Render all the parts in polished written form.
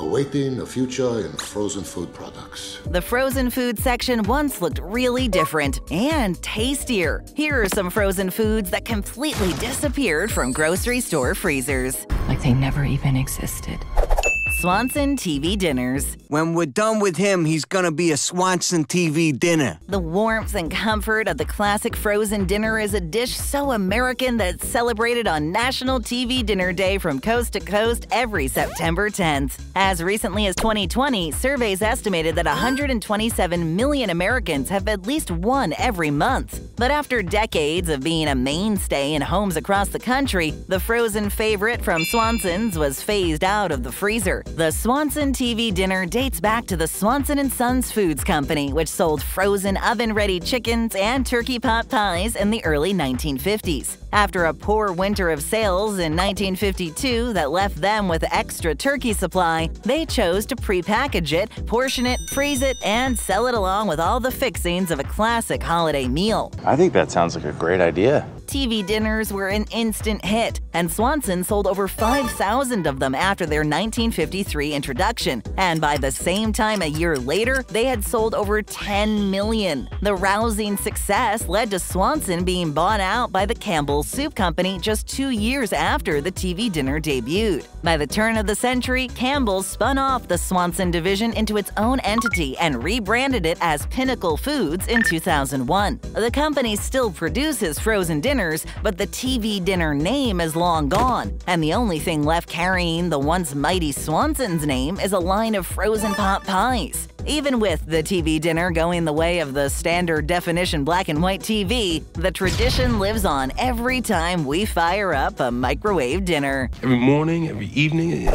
awaiting a future in frozen food products. The frozen food section once looked really different and tastier. Here are some frozen foods that completely disappeared from grocery store freezers. Like they never even existed. Swanson TV dinners. When we're done with him, he's gonna be a Swanson TV dinner. The warmth and comfort of the classic frozen dinner is a dish so American that it's celebrated on National TV Dinner Day from coast to coast every September 10th. As recently as 2020, surveys estimated that 127 million Americans have at least one every month. But after decades of being a mainstay in homes across the country, the frozen favorite from Swanson's was phased out of the freezer. The Swanson TV dinner dates back to the Swanson & Sons Foods Company, which sold frozen oven-ready chickens and turkey pot pies in the early 1950s. After a poor winter of sales in 1952 that left them with extra turkey supply, they chose to prepackage it, portion it, freeze it, and sell it along with all the fixings of a classic holiday meal. I think that sounds like a great idea. TV dinners were an instant hit, and Swanson sold over 5,000 of them after their 1953 introduction. And by the same time a year later, they had sold over 10 million. The rousing success led to Swanson being bought out by the Campbell Soup Company just 2 years after the TV dinner debuted. By the turn of the century, Campbell spun off the Swanson division into its own entity and rebranded it as Pinnacle Foods in 2001. The company still produces frozen dinners, but the TV dinner name is long gone, and the only thing left carrying the once mighty Swanson's name is a line of frozen pot pies. Even with the TV dinner going the way of the standard definition black and white TV, the tradition lives on every time we fire up a microwave dinner. Every morning, every evening.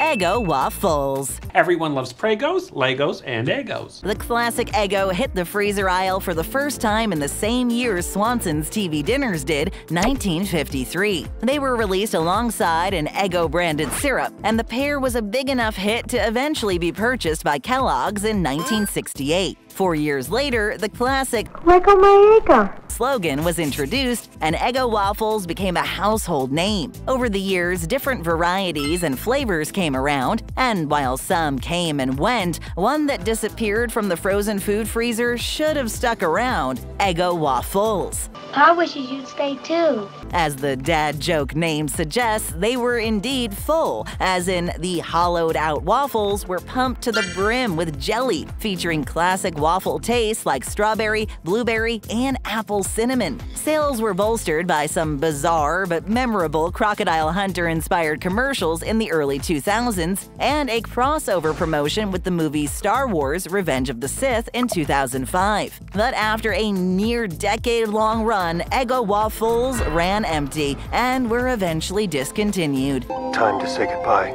Eggo waffles. Everyone loves Pregos, Legos, and Eggos. The classic Eggo hit the freezer aisle for the first time in the same year Swanson's TV dinners did, 1953. They were released alongside an Eggo branded syrup, and the pair was a big enough hit to eventually be purchased by Kellogg's in 1968. 4 years later, the classic "Wiggle my Eggo" slogan was introduced, and Eggo waffles became a household name. Over the years, different varieties and flavors came around, and while some came and went, one that disappeared from the frozen food freezer should have stuck around: Eggo waffles. I wish you'd stay too. As the dad joke name suggests, they were indeed full, as in the hollowed-out waffles were pumped to the brim with jelly, featuring classic waffle tastes like strawberry, blueberry, and apple cinnamon. Sales were bolstered by some bizarre but memorable Crocodile Hunter-inspired commercials in the early 2000s and a crossover promotion with the movie Star Wars Revenge of the Sith in 2005. But after a near-decade-long run, Eggo waffles ran empty and were eventually discontinued. Time to say goodbye.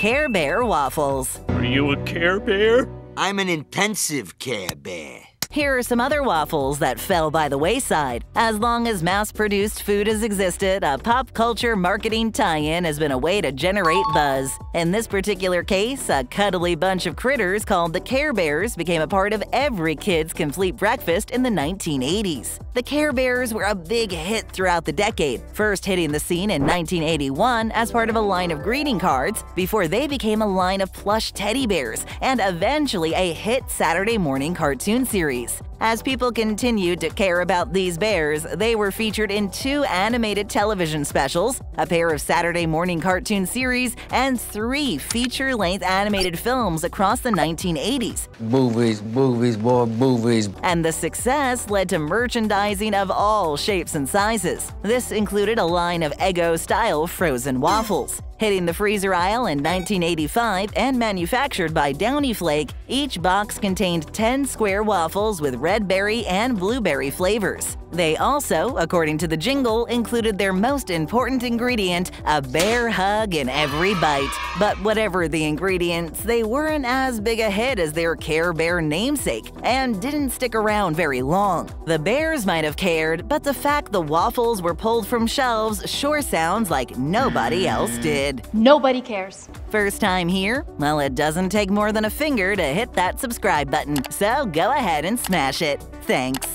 Care Bear waffles. Are you a Care Bear? I'm an intensive Care Bear. Here are some other waffles that fell by the wayside. As long as mass-produced food has existed, a pop culture marketing tie-in has been a way to generate buzz. In this particular case, a cuddly bunch of critters called the Care Bears became a part of every kid's complete breakfast in the 1980s. The Care Bears were a big hit throughout the decade, first hitting the scene in 1981 as part of a line of greeting cards before they became a line of plush teddy bears and eventually a hit Saturday morning cartoon series. As people continued to care about these bears, they were featured in 2 animated television specials, a pair of Saturday morning cartoon series, and 3 feature-length animated films across the 1980s. Movies, movies, more movies. And the success led to merchandising of all shapes and sizes. This included a line of Eggo-style frozen waffles. Hitting the freezer aisle in 1985 and manufactured by Downy Flake, each box contained 10 square waffles with red berry and blueberry flavors. They also, according to the jingle, included their most important ingredient, a bear hug in every bite. But whatever the ingredients, they weren't as big a hit as their Care Bear namesake and didn't stick around very long. The bears might have cared, but the fact the waffles were pulled from shelves sure sounds like nobody else did. Nobody cares. First time here? Well, it doesn't take more than a finger to hit that subscribe button, so go ahead and smash it. Thanks.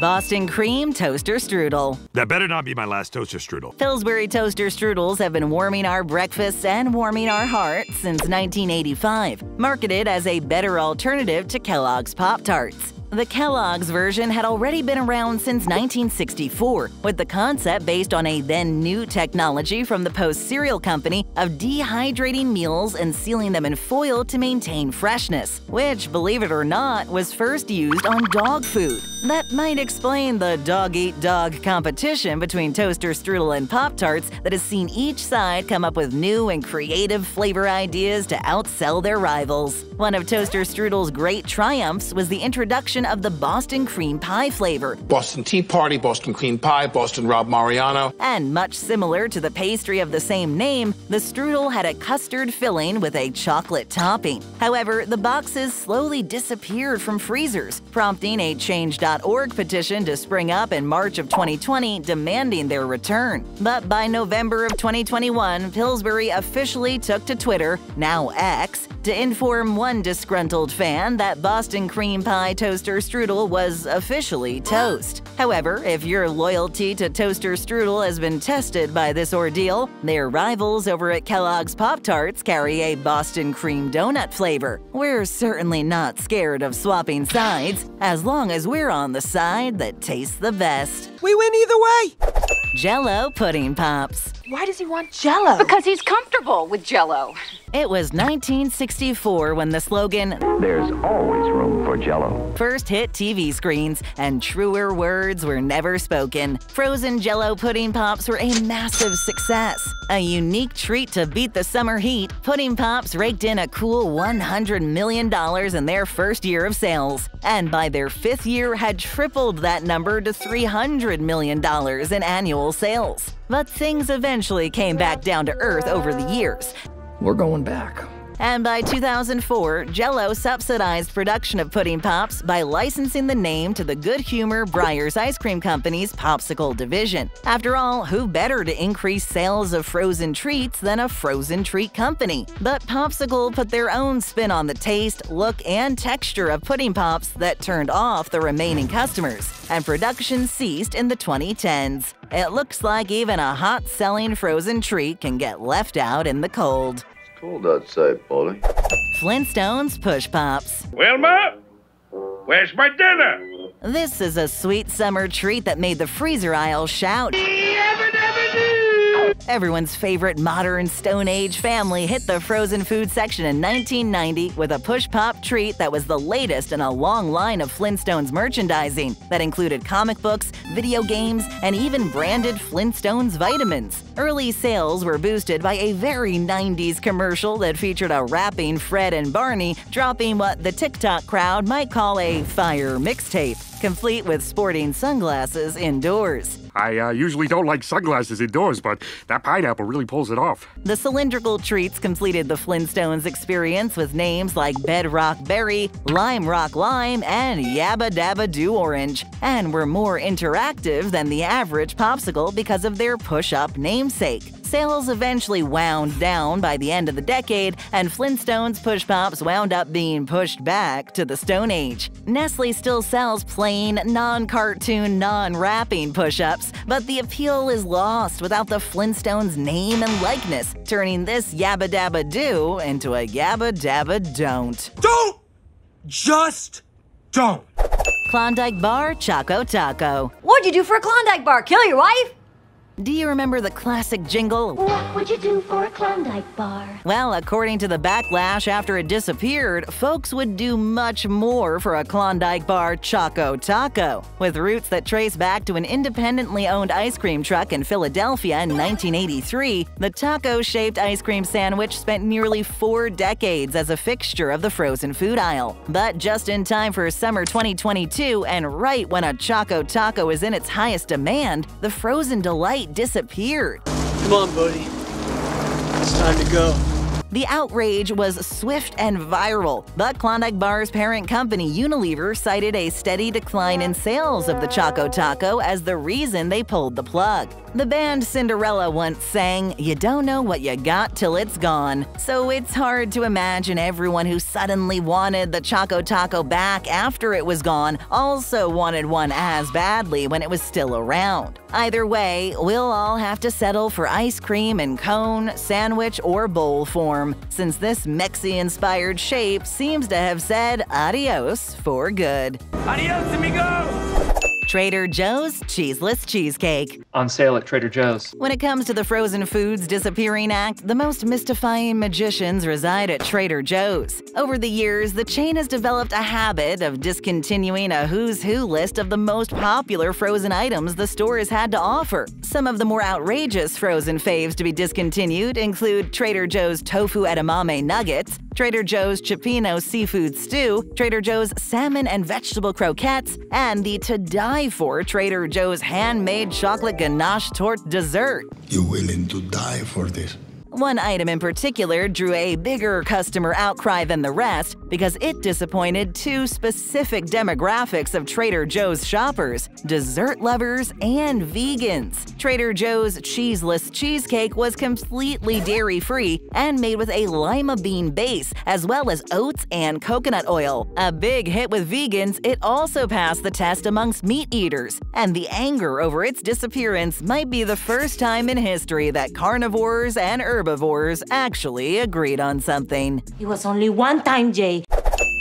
Boston Cream Toaster Strudel. That better not be my last Toaster Strudel. Pillsbury Toaster Strudels have been warming our breakfasts and warming our hearts since 1985, marketed as a better alternative to Kellogg's Pop Tarts. The Kellogg's version had already been around since 1964, with the concept based on a then-new technology from the Post Cereal Company of dehydrating meals and sealing them in foil to maintain freshness, which, believe it or not, was first used on dog food. That might explain the dog-eat-dog competition between Toaster Strudel and Pop-Tarts that has seen each side come up with new and creative flavor ideas to outsell their rivals. One of Toaster Strudel's great triumphs was the introduction of the Boston Cream Pie flavor. Boston Tea Party, Boston Cream Pie, Boston Rob Mariano. And much similar to the pastry of the same name, the strudel had a custard filling with a chocolate topping. However, the boxes slowly disappeared from freezers, prompting a Change.org petition to spring up in March of 2020 demanding their return. But by November of 2021, Pillsbury officially took to Twitter, now X, to inform one disgruntled fan that Boston Cream Pie Toaster Strudel was officially toast. However, if your loyalty to Toaster Strudel has been tested by this ordeal, their rivals over at Kellogg's Pop-Tarts carry a Boston Cream Donut flavor. We're certainly not scared of swapping sides, as long as we're on the side that tastes the best. We win either way! Jell-O Pudding Pops. Why does he want Jell-O? Because he's comfortable with Jell-O. It was 1964 when the slogan, "There's always room for Jell-O," first hit TV screens, and truer words were never spoken. Frozen Jell-O Pudding Pops were a massive success. A unique treat to beat the summer heat, Pudding Pops raked in a cool $100 million in their first year of sales, and by their fifth year had tripled that number to $300 million in annual sales. But things eventually came back down to earth over the years. We're going back. And by 2004, Jell-O subsidized production of Pudding Pops by licensing the name to the Good Humor Breyers Ice Cream Company's Popsicle division. After all, who better to increase sales of frozen treats than a frozen treat company? But Popsicle put their own spin on the taste, look, and texture of Pudding Pops that turned off the remaining customers, and production ceased in the 2010s. It looks like even a hot-selling frozen treat can get left out in the cold. Cold outside, Polly. Flintstones Push Pops. Wilma, where's my dinner? This is a sweet summer treat that made the freezer aisle shout. Everyone's favorite modern Stone Age family hit the frozen food section in 1990 with a push-pop treat that was the latest in a long line of Flintstones merchandising that included comic books, video games, and even branded Flintstones vitamins. Early sales were boosted by a very 90s commercial that featured a rapping Fred and Barney dropping what the TikTok crowd might call a fire mixtape, complete with sporting sunglasses indoors. I usually don't like sunglasses indoors, but that pineapple really pulls it off. The cylindrical treats completed the Flintstones experience with names like Bedrock Berry, Lime Rock Lime, and Yabba Dabba Doo Orange, and were more interactive than the average popsicle because of their push-up namesake. Sales eventually wound down by the end of the decade, and Flintstones Push Pops wound up being pushed back to the Stone Age. Nestle still sells plain, non-cartoon, non-wrapping push-ups, but the appeal is lost without the Flintstones' name and likeness, turning this Yabba Dabba Do into a Yabba Dabba Don't. Don't! Just don't! Klondike Bar Choco Taco. What'd you do for a Klondike bar? Kill your wife? Do you remember the classic jingle? What would you do for a Klondike bar? Well, according to the backlash after it disappeared, folks would do much more for a Klondike bar Choco Taco, with roots that trace back to an independently owned ice cream truck in Philadelphia in 1983. The taco-shaped ice cream sandwich spent nearly 4 decades as a fixture of the frozen food aisle. But just in time for summer 2022, and right when a Choco Taco is in its highest demand, the frozen delight disappeared. Come on, buddy. It's time to go. The outrage was swift and viral, but Klondike Bar's parent company, Unilever, cited a steady decline in sales of the Choco Taco as the reason they pulled the plug. The band Cinderella once sang, "You don't know what you got till it's gone." So it's hard to imagine everyone who suddenly wanted the Choco Taco back after it was gone also wanted one as badly when it was still around. Either way, we'll all have to settle for ice cream in cone, sandwich, or bowl form, since this Mexi-inspired shape seems to have said adios for good. Adios, amigo! Trader Joe's Cheeseless Cheesecake. On sale at Trader Joe's. When it comes to the frozen foods disappearing act, the most mystifying magicians reside at Trader Joe's. Over the years, the chain has developed a habit of discontinuing a who's who list of the most popular frozen items the store has had to offer. Some of the more outrageous frozen faves to be discontinued include Trader Joe's tofu edamame nuggets, Trader Joe's Cioppino seafood stew, Trader Joe's salmon and vegetable croquettes, and the to die for Trader Joe's handmade chocolate ganache torte dessert. You're willing to die for this? One item in particular drew a bigger customer outcry than the rest because it disappointed two specific demographics of Trader Joe's shoppers: dessert lovers and vegans. Trader Joe's Cheeseless Cheesecake was completely dairy-free and made with a lima bean base as well as oats and coconut oil. A big hit with vegans, it also passed the test amongst meat eaters, and the anger over its disappearance might be the first time in history that carnivores and herbivores actually agreed on something. It was only one time, Jay.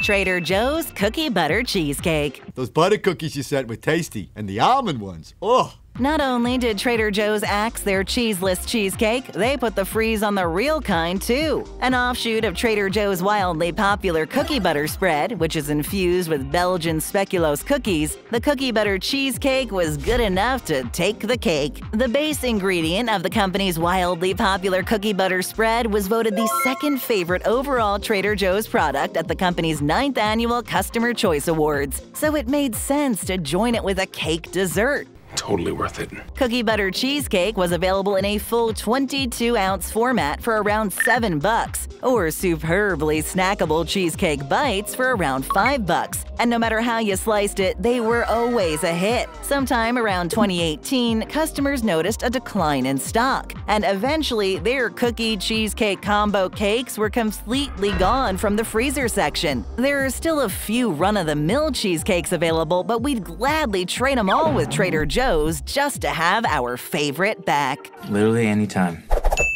Trader Joe's Cookie Butter Cheesecake. Those butter cookies you said were tasty, and the almond ones, ugh. Not only did Trader Joe's axe their cheeseless cheesecake, they put the freeze on the real kind, too. An offshoot of Trader Joe's wildly popular cookie butter spread, which is infused with Belgian speculoos cookies, the cookie butter cheesecake was good enough to take the cake. The base ingredient of the company's wildly popular cookie butter spread was voted the second favorite overall Trader Joe's product at the company's 9th annual Customer Choice Awards, so it made sense to join it with a cake dessert. Totally worth it. Cookie Butter Cheesecake was available in a full 22-ounce format for around $7, or superbly snackable cheesecake bites for around $5. And no matter how you sliced it, they were always a hit. Sometime around 2018, customers noticed a decline in stock, and eventually their cookie cheesecake combo cakes were completely gone from the freezer section. There are still a few run-of-the-mill cheesecakes available, but we'd gladly trade them all with Trader Joe's just to have our favorite back. Literally anytime.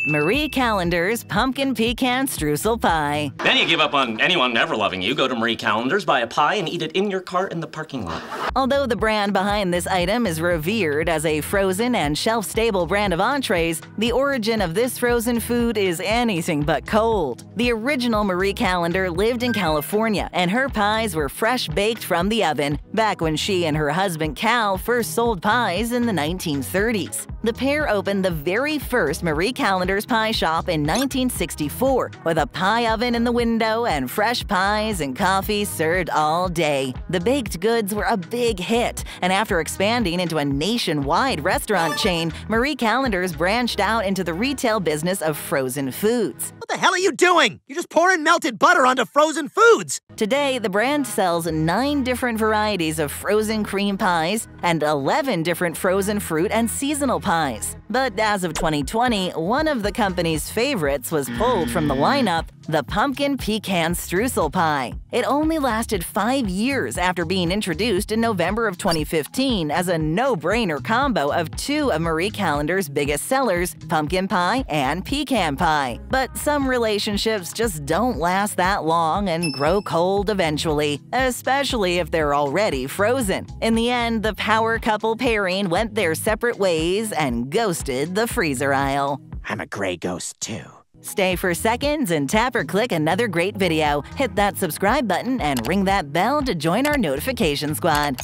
Marie Callender's Pumpkin Pecan Streusel Pie. Then you give up on anyone ever loving you, go to Marie Callender's, buy a pie, and eat it in your car in the parking lot. Although the brand behind this item is revered as a frozen and shelf-stable brand of entrees, the origin of this frozen food is anything but cold. The original Marie Callender lived in California, and her pies were fresh baked from the oven back when she and her husband Cal first sold pies in the 1930s. The pair opened the very first Marie Callender pie shop in 1964 with a pie oven in the window and fresh pies and coffee served all day. The baked goods were a big hit, and after expanding into a nationwide restaurant chain, Marie Callender's branched out into the retail business of frozen foods. What the hell are you doing? You're just pouring melted butter onto frozen foods! Today, the brand sells 9 different varieties of frozen cream pies and 11 different frozen fruit and seasonal pies. But as of 2020, one of the company's favorites was pulled from the lineup, the Pumpkin Pecan Streusel Pie. It only lasted 5 years after being introduced in November of 2015 as a no-brainer combo of two of Marie Callender's biggest sellers, pumpkin pie and pecan pie. But some relationships just don't last that long and grow cold eventually, especially if they're already frozen. In the end, the power couple pairing went their separate ways and ghosted the freezer aisle. I'm a gray ghost, too. Stay for seconds and tap or click another great video. Hit that subscribe button and ring that bell to join our notification squad.